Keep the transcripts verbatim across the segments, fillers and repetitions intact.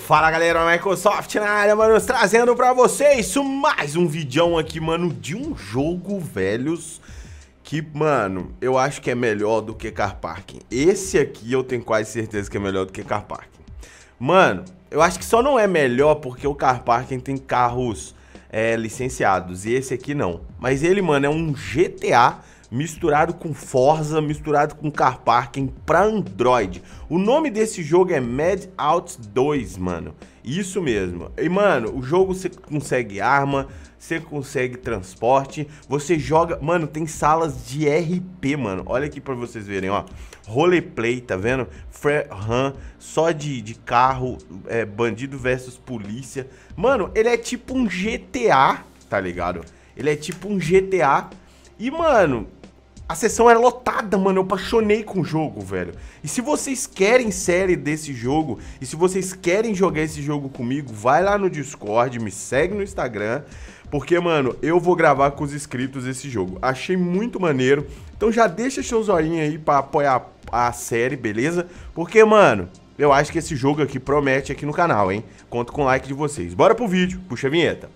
Fala galera, Microsoft na área, mano, trazendo pra vocês mais um vídeo aqui, mano, de um jogo, velhos, que, mano, eu acho que é melhor do que Car Parking. Esse aqui eu tenho quase certeza que é melhor do que Car Parking. Mano, eu acho que só não é melhor porque o Car Parking tem carros é, licenciados e esse aqui não. Mas ele, mano, é um G T A misturado com Forza, misturado com Car Parking pra Android. O nome desse jogo é Mad Out dois, mano. Isso mesmo. E, mano, o jogo você consegue arma, você consegue transporte, você joga... Mano, tem salas de R P, mano. Olha aqui pra vocês verem, ó. Roleplay, tá vendo? Fair run, só de, de carro, é, bandido versus polícia. Mano, ele é tipo um G T A, tá ligado? Ele é tipo um G T A. E, mano... A sessão era lotada, mano, eu apaixonei com o jogo, velho. E se vocês querem série desse jogo, e se vocês querem jogar esse jogo comigo, vai lá no Discord, me segue no Instagram, porque, mano, eu vou gravar com os inscritos esse jogo. Achei muito maneiro, então já deixa seu joinha aí pra apoiar a série, beleza? Porque, mano, eu acho que esse jogo aqui promete aqui no canal, hein? Conto com o like de vocês. Bora pro vídeo, puxa a vinheta.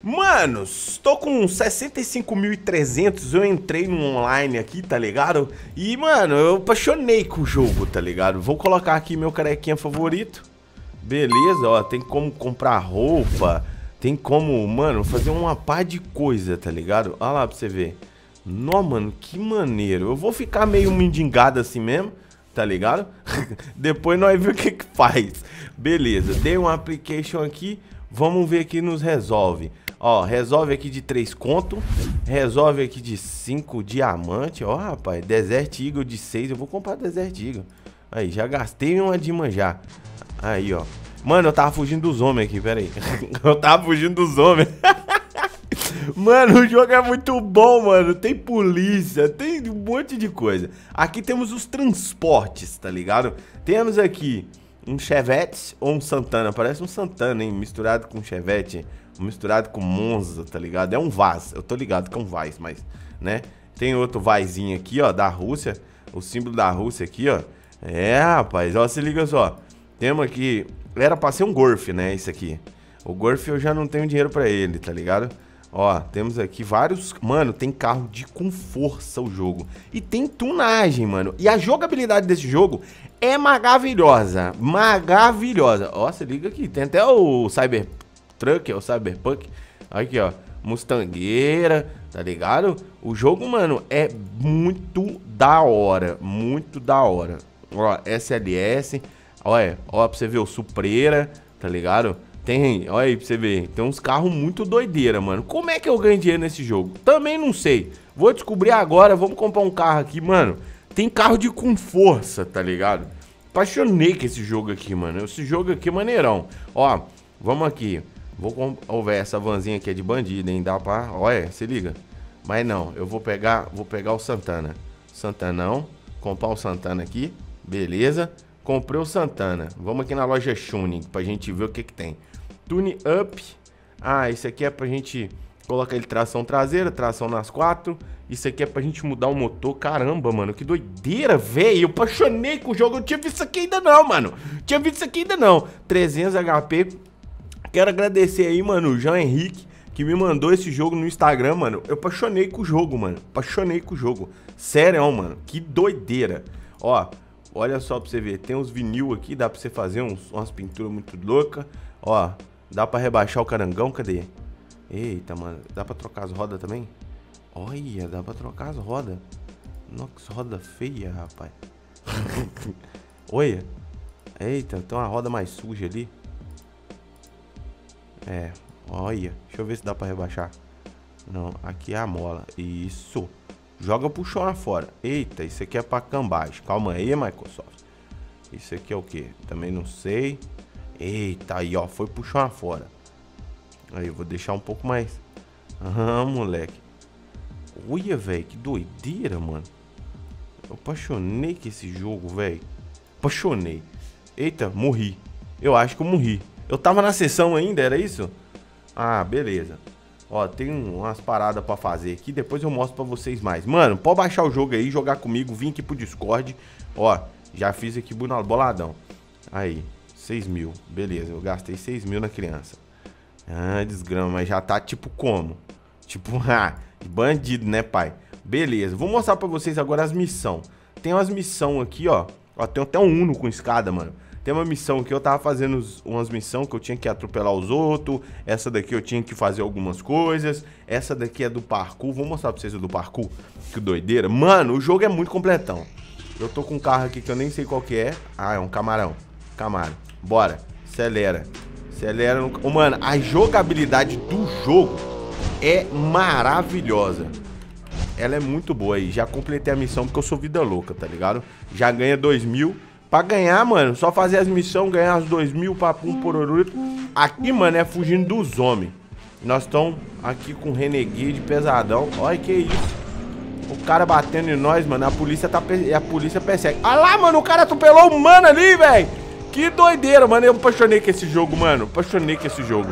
Manos, tô com sessenta e cinco mil e trezentos, eu entrei no online aqui, tá ligado? E, mano, eu apaixonei com o jogo, tá ligado? Vou colocar aqui meu carequinha favorito. Beleza, ó, tem como comprar roupa, tem como, mano, fazer uma pá de coisa, tá ligado? Olha lá pra você ver. Nó, mano, que maneiro. Eu vou ficar meio mendigado assim mesmo, tá ligado? Depois nós vemos o que que faz. Beleza, dei um application aqui, vamos ver aqui nos resolve. Ó, resolve aqui de três conto, resolve aqui de cinco diamante, ó, rapaz, Desert Eagle de seis, eu vou comprar Desert Eagle. Aí, já gastei uma dima já. Aí, ó. Mano, eu tava fugindo dos homens aqui, pera aí. Eu tava fugindo dos homens. Mano, o jogo é muito bom, mano. Tem polícia, tem um monte de coisa. Aqui temos os transportes, tá ligado? Temos aqui um Chevette ou um Santana. Parece um Santana, hein, misturado com Chevette. Misturado com Monza, tá ligado? É um Vaz, eu tô ligado que é um Vaz, mas, né? Tem outro Vazinho aqui, ó, da Rússia. O símbolo da Rússia aqui, ó. É, rapaz, ó, se liga só. Temos aqui... Era pra ser um Golf, né, isso aqui. O Golf eu já não tenho dinheiro pra ele, tá ligado? Ó, temos aqui vários... Mano, tem carro de com força o jogo. E tem tunagem, mano. E a jogabilidade desse jogo é maravilhosa. Maravilhosa. Ó, se liga aqui. Tem até o Cyberpunk. Truck, é o Cyberpunk. Aqui, ó, Mustangueira, tá ligado? O jogo, mano, é muito da hora. Muito da hora. Ó, S L S. Olha, ó, pra você ver o Supra, tá ligado? Tem, olha aí pra você ver. Tem uns carros muito doideira, mano. Como é que eu ganho dinheiro nesse jogo? Também não sei. Vou descobrir agora. Vamos comprar um carro aqui, mano. Tem carro de com força, tá ligado? Apaixonei com esse jogo aqui, mano. Esse jogo aqui é maneirão. Ó, vamos aqui. Vou comprar... Oh, véio, essa vanzinha aqui é de bandido, hein? Dá pra... Olha, se liga. Mas não, eu vou pegar vou pegar o Santana. Santanão. Comprar o Santana aqui. Beleza. Comprei o Santana. Vamos aqui na loja Tuning pra gente ver o que que tem. Tune Up. Ah, isso aqui é pra gente colocar ele tração traseira, tração nas quatro. Isso aqui é pra gente mudar o motor. Caramba, mano, que doideira, velho. Eu apaixonei com o jogo. Eu não tinha visto isso aqui ainda não, mano. Tinha visto isso aqui ainda não. trezentos H P... Quero agradecer aí, mano, o João Henrique, que me mandou esse jogo no Instagram, mano. Eu apaixonei com o jogo, mano. Apaixonei com o jogo. Sério, mano. Que doideira. Ó, olha só pra você ver. Tem uns vinil aqui, dá pra você fazer uns, umas pinturas muito loucas. Ó, dá pra rebaixar o carangão. Cadê? Eita, mano. Dá pra trocar as rodas também? Olha, dá pra trocar as rodas. Nossa, roda feia, rapaz. Olha. Eita, tem uma roda mais suja ali. É, olha, deixa eu ver se dá pra rebaixar. Não, aqui é a mola. Isso, joga o puxão lá fora. Eita, isso aqui é pra cambagem. Calma aí, Microsoft. Isso aqui é o que? Também não sei. Eita, aí ó, foi puxão lá fora. Aí eu vou deixar um pouco mais. Ah, moleque. Olha, velho, que doideira, mano. Eu apaixonei com esse jogo, velho. apaixonei. Eita, morri. Eu acho que eu morri. Eu tava na sessão ainda, era isso? Ah, beleza. Ó, tem umas paradas pra fazer aqui. Depois eu mostro pra vocês mais. Mano, pode baixar o jogo aí, jogar comigo. Vim aqui pro Discord. Ó, já fiz aqui boladão. Aí, seis mil. Beleza, eu gastei seis mil na criança. Ah, desgrama. Mas já tá tipo como? Tipo, ah, bandido, né, pai? Beleza, vou mostrar pra vocês agora as missões. Tem umas missões aqui, ó. Ó, tem até um Uno com escada, mano. Tem uma missão que eu tava fazendo umas missões que eu tinha que atropelar os outros. Essa daqui eu tinha que fazer algumas coisas. Essa daqui é do parkour. Vou mostrar pra vocês o do parkour. Que doideira. Mano, o jogo é muito completão. Eu tô com um carro aqui que eu nem sei qual que é. Ah, é um camarão. Camaro. Bora. Acelera. Acelera. No... Oh, mano, a jogabilidade do jogo é maravilhosa. Ela é muito boa aí. Já completei a missão porque eu sou vida louca, tá ligado? Já ganha dois mil. Pra ganhar, mano, só fazer as missões, ganhar os dois mil, papum, pororito. Aqui, mano, é fugindo dos homens. Nós estamos aqui com Renegade pesadão. Olha que isso. O cara batendo em nós, mano. A polícia tá pe... a polícia persegue. Ah lá, mano, o cara atropelou o mano ali, velho. Que doideira, mano. Eu apaixonei com esse jogo, mano. Apaixonei com esse jogo.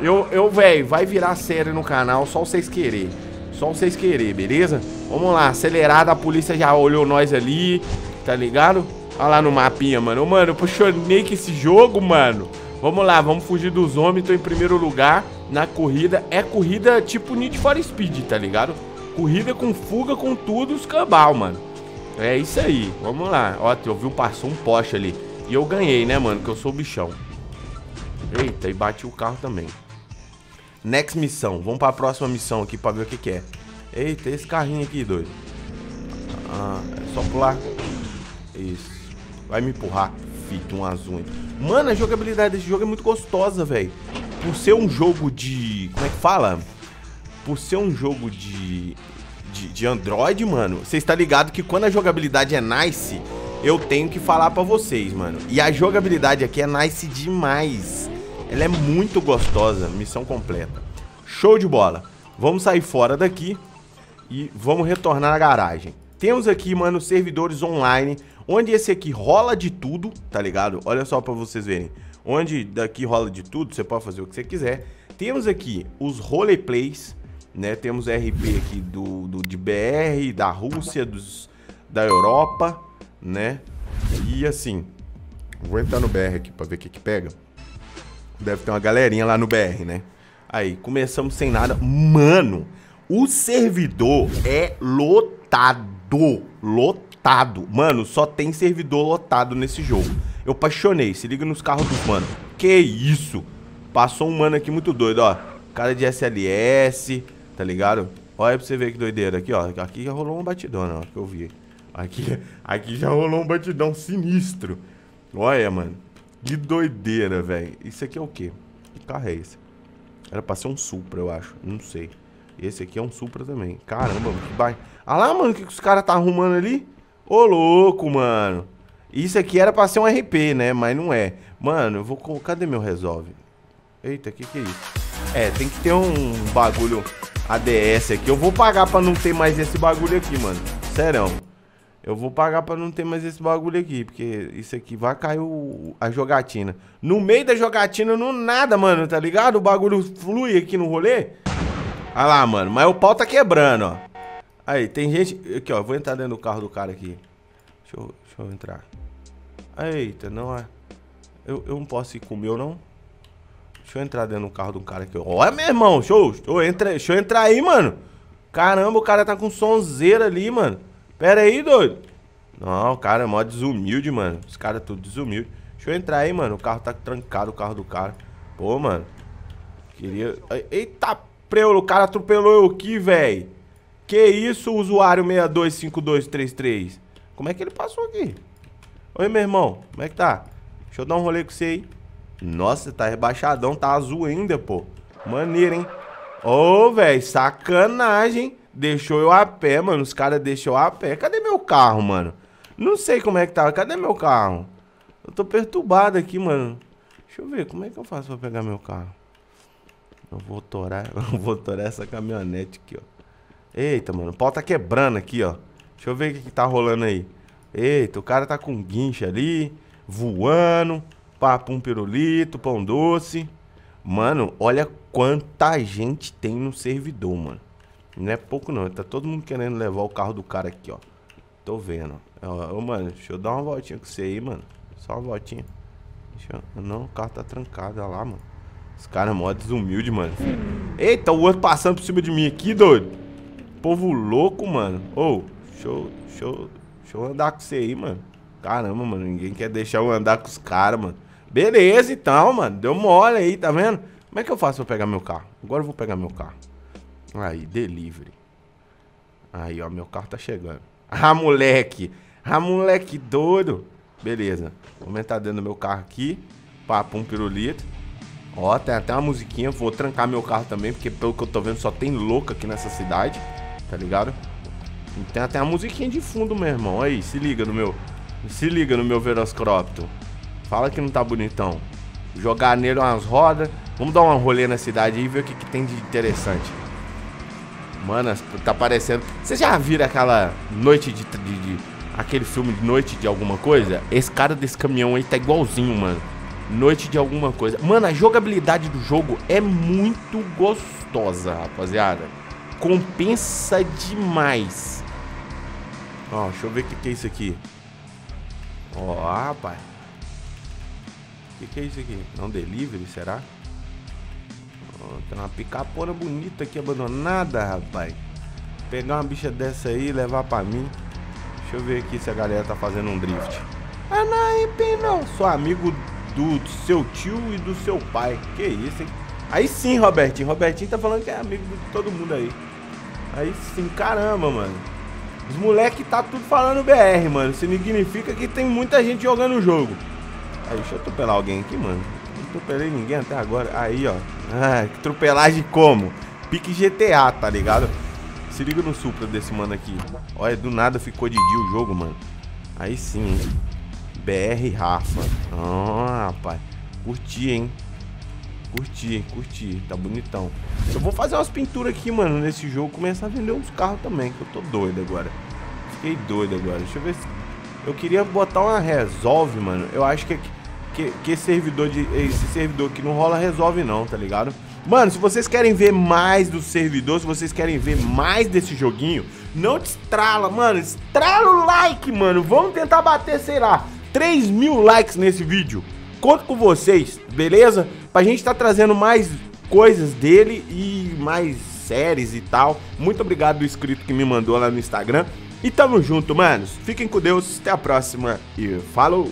Eu, eu velho, vai virar série no canal, só vocês quererem. Só vocês quererem, beleza? Vamos lá, acelerada, a polícia já olhou nós ali, tá ligado? Olha lá no mapinha, mano. Mano, eu apaixonei com esse jogo, mano. Vamos lá, vamos fugir dos homens. Tô em primeiro lugar na corrida. É corrida tipo Need for Speed, tá ligado? Corrida com fuga, com tudo, os cambal, mano. É isso aí, vamos lá. Ó, eu vi um passou um Porsche ali. E eu ganhei, né, mano, que eu sou o bichão. Eita, e bati o carro também. Next missão. Vamos pra próxima missão aqui pra ver o que que é. Eita, esse carrinho aqui, doido. Ah, é só pular. Isso. Vai me empurrar, fita, um azul. Mano, a jogabilidade desse jogo é muito gostosa, velho. Por ser um jogo de... Como é que fala? Por ser um jogo de... De, de Android, mano. Vocês tá ligado que quando a jogabilidade é nice, eu tenho que falar pra vocês, mano. E a jogabilidade aqui é nice demais. Ela é muito gostosa. Missão completa. Show de bola. Vamos sair fora daqui e vamos retornar na garagem. Temos aqui, mano, servidores online, onde esse aqui rola de tudo, tá ligado? Olha só pra vocês verem. Onde daqui rola de tudo, você pode fazer o que você quiser. Temos aqui os roleplays, né? Temos R P aqui do, do, de B R, da Rússia, dos, da Europa, né? E assim, vou entrar no B R aqui pra ver o que que pega. Deve ter uma galerinha lá no B R, né? Aí, começamos sem nada. Mano, o servidor é lotado, lotado. Mano, só tem servidor lotado nesse jogo. Eu apaixonei, se liga nos carros dos mano. Que isso? Passou um mano aqui muito doido, ó. Cara de S L S, tá ligado? Olha pra você ver que doideira aqui, ó. Aqui já rolou um batidão, ó, que eu vi aqui, aqui já rolou um batidão sinistro. Olha, mano. Que doideira, velho. Isso aqui é o quê? Que carro é esse? Era pra ser um Supra, eu acho, não sei. Esse aqui é um Supra também. Caramba, que bairro. Ah lá, mano, o que, que os caras tá arrumando ali? Ô, louco, mano. Isso aqui era pra ser um R P, né? Mas não é. Mano, eu vou... Cadê meu resolve? Eita, que que é isso? É, tem que ter um bagulho A D S aqui. Eu vou pagar pra não ter mais esse bagulho aqui, mano. Serão. Eu vou pagar pra não ter mais esse bagulho aqui, porque isso aqui vai cair o... a jogatina. No meio da jogatina, não nada, mano, tá ligado? O bagulho flui aqui no rolê. Ah lá, mano. Mas o pau tá quebrando, ó. Aí, tem gente... Aqui, ó. Vou entrar dentro do carro do cara aqui. Deixa eu, deixa eu entrar. Eita, não é... Eu, eu não posso ir com o meu, não? Deixa eu entrar dentro do carro do cara aqui. Olha, meu irmão. Deixa eu, deixa eu, entra, deixa eu entrar aí, mano. Caramba, o cara tá com sonzeira ali, mano. Pera aí, doido. Não, o cara é mó desumilde, mano. Os caras tudo desumilde. Deixa eu entrar aí, mano. O carro tá trancado, o carro do cara. Pô, mano. Queria... Eita, preu, o cara atropelou eu aqui, velho. Que isso, usuário seis dois cinco dois três três? Como é que ele passou aqui? Oi, meu irmão, como é que tá? Deixa eu dar um rolê com você aí. Nossa, tá rebaixadão, tá azul ainda, pô. Maneiro, hein? Ô, oh, velho, sacanagem. Deixou eu a pé, mano, os caras deixou eu a pé. Cadê meu carro, mano? Não sei como é que tá, cadê meu carro? Eu tô perturbado aqui, mano. Deixa eu ver, como é que eu faço pra pegar meu carro? Eu vou torar, eu vou torar essa caminhonete aqui, ó. Eita, mano, o pau tá quebrando aqui, ó. Deixa eu ver o que, que tá rolando aí. Eita, o cara tá com guincho ali, voando, papum pirulito, pão doce. Mano, olha quanta gente tem no servidor, mano. Não é pouco não, tá todo mundo querendo levar o carro do cara aqui, ó. Tô vendo. Ô, ô, mano, deixa eu dar uma voltinha com você aí, mano. Só uma voltinha. Deixa eu... Não, o carro tá trancado, olha lá, mano. Os caras mó desumilde, mano. Eita, o outro passando por cima de mim aqui, doido. Povo louco, mano. Ô, deixa eu, deixa eu, deixa eu andar com você aí, mano. Caramba, mano, ninguém quer deixar eu andar com os caras, mano. Beleza, então, mano. Deu mole aí, tá vendo? Como é que eu faço pra pegar meu carro? Agora eu vou pegar meu carro. Aí, delivery. Aí, ó, meu carro tá chegando. Ah, moleque. Ah, moleque doido. Beleza. Vou aumentar dentro do meu carro aqui. Papum pirulito. Ó, tem até uma musiquinha. Vou trancar meu carro também, porque pelo que eu tô vendo só tem louco aqui nessa cidade. Tá ligado? Tem até uma musiquinha de fundo, meu irmão. Aí, se liga no meu... Se liga no meu Velociraptor. Fala que não tá bonitão. Jogar nele umas rodas. Vamos dar um rolê na cidade aí e ver o que, que tem de interessante. Mano, tá parecendo... Vocês já viram aquela noite de, de, de... Aquele filme de noite de alguma coisa? Esse cara desse caminhão aí tá igualzinho, mano. Noite de alguma coisa. Mano, a jogabilidade do jogo é muito gostosa, rapaziada. Compensa demais. Ó, deixa eu ver o que, que é isso aqui. Ó, rapaz. O que, que é isso aqui? É um delivery, será? Tem uma picapona bonita aqui, abandonada, rapaz. Pegar uma bicha dessa aí e levar pra mim. Deixa eu ver aqui se a galera tá fazendo um drift. Ah, não, sou amigo do seu tio e do seu pai. Que isso, hein? Aí sim, Robertinho. Robertinho tá falando que é amigo de todo mundo aí. Aí sim, caramba, mano. Os moleque tá tudo falando B R, mano. Isso significa que tem muita gente jogando o jogo. Aí, deixa eu atropelar alguém aqui, mano. Atropelei ninguém até agora. Aí, ó. Ah, que atropelagem como? Pique G T A, tá ligado? Se liga no Supra desse mano aqui. Olha, do nada ficou de dia o jogo, mano. Aí sim, hein? B R Rafa. Ah, rapaz. Curti, hein? Curti, curti. Tá bonitão. Eu vou fazer umas pinturas aqui, mano, nesse jogo. Começar a vender uns carros também, que eu tô doido agora. Fiquei doido agora. Deixa eu ver se... Eu queria botar uma Resolve, mano. Eu acho que aqui... Que, que servidor de, esse servidor que não rola resolve não, tá ligado? Mano, se vocês querem ver mais do servidor, se vocês querem ver mais desse joguinho, não destrala, mano, estrala o like, mano. Vamos tentar bater, sei lá, três mil likes nesse vídeo. Conto com vocês, beleza? Pra gente tá trazendo mais coisas dele e mais séries e tal. Muito obrigado do inscrito que me mandou lá no Instagram. E tamo junto, manos. Fiquem com Deus, até a próxima e falou!